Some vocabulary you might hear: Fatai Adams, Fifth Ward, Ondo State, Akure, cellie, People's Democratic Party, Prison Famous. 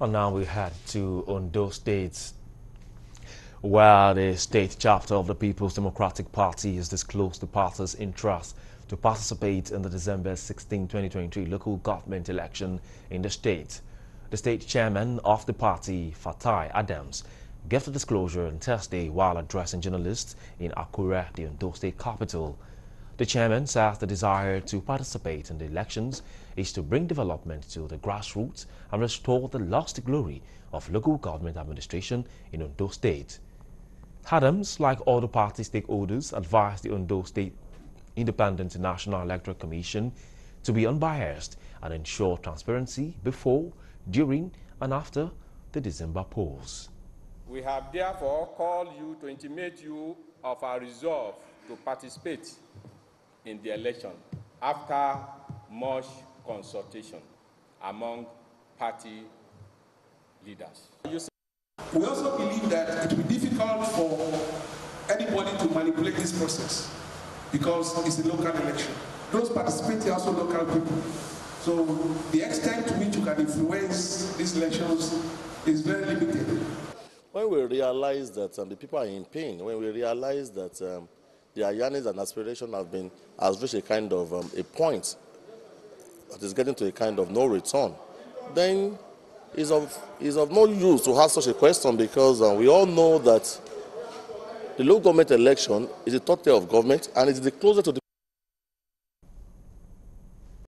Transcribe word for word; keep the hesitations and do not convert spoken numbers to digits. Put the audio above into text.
And now we head to Ondo State, where the state chapter of the People's Democratic Party has disclosed the party's interest to participate in the December sixteenth, twenty twenty-three local government election in the state. The state chairman of the party, Fatai Adams, gave the disclosure on Thursday while addressing journalists in Akure, the Ondo State capital. The chairman says the desire to participate in the elections is to bring development to the grassroots and restore the lost glory of local government administration in Ondo State. Adams, like all the party stakeholders, advised the Ondo State Independent National Electoral Commission to be unbiased and ensure transparency before, during and after the December polls. We have therefore called you to intimate you of our resolve to participate in the election after much consultation among party leaders. We also believe that it will be difficult for anybody to manipulate this process because it's a local election. Those participating are also local people. So the extent to which you can influence these elections is very limited. When we realize that um, the people are in pain, when we realize that um, their yearnings and aspirations have been has reached a kind of um, a point that is getting to a kind of no return, then it's of, it's of no use to have such a question, because uh, we all know that the local government election is the third tier of government and it's the closer to the